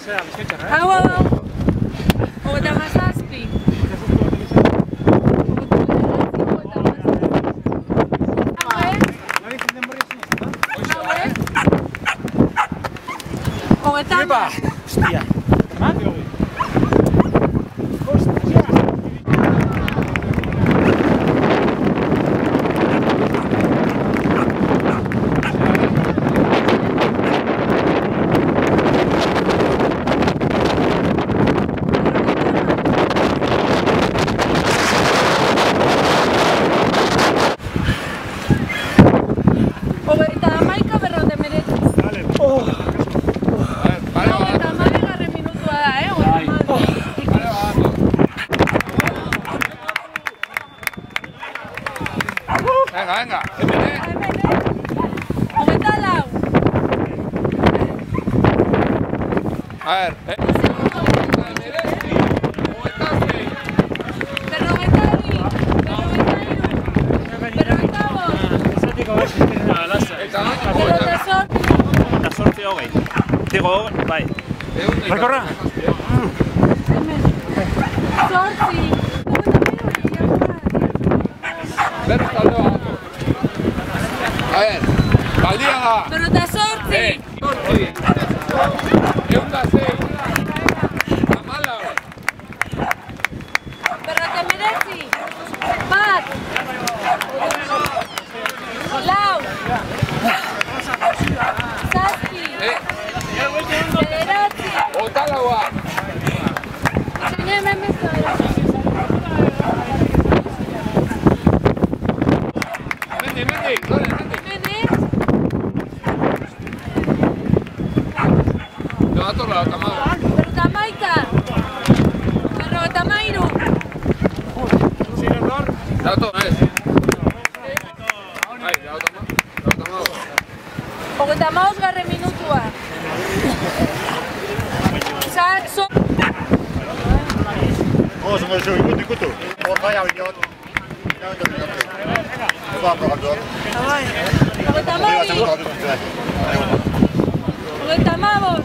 Hello. Oda masaspi. Oda masaspi. Venga, aumentala. A ver, Pero a ver, Valdía. Pero te sorti. Sorti. ¿Qué onda hace? La mala. Pero te mereci. Pat. Lau. Saski. Federati. Otalawa. Señame esto. Ogotamaos garre minutua. Saxo. Os me jogo minuto cuto. Otaia unión. Va por acá. Ogotamaos.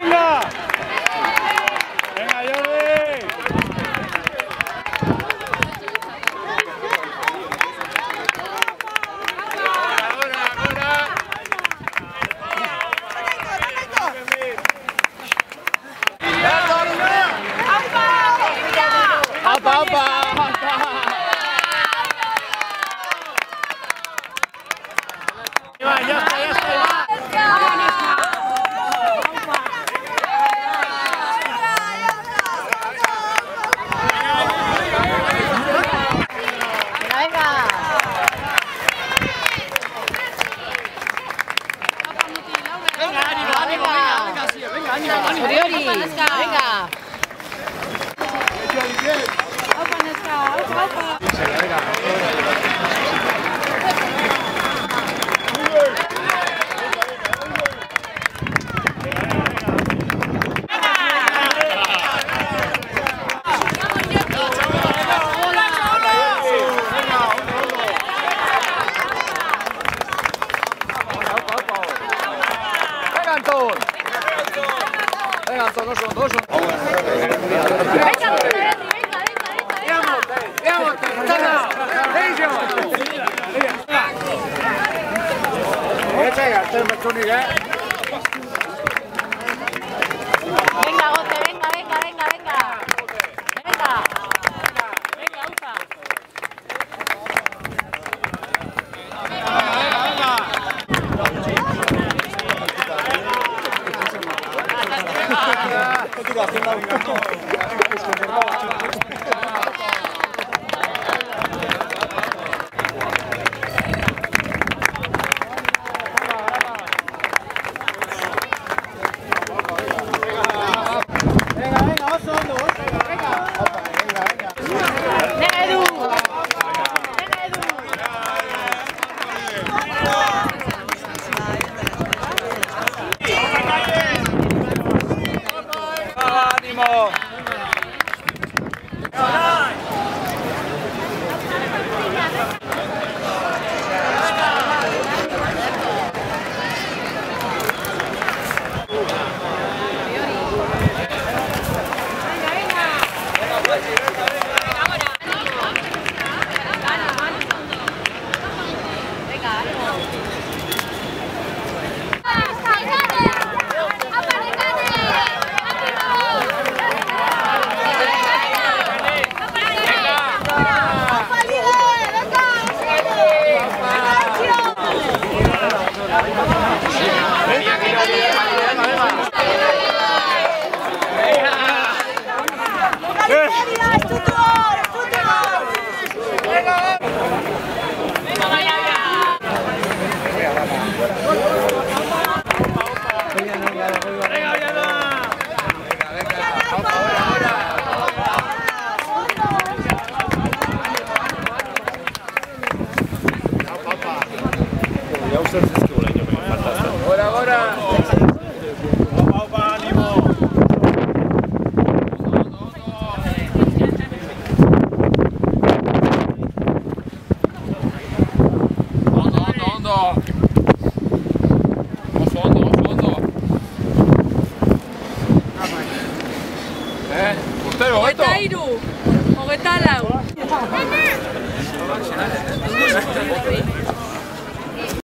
14 sicuramente, fantastico. Ora. Animo. Ondo. Horretá hiru, horretá lau.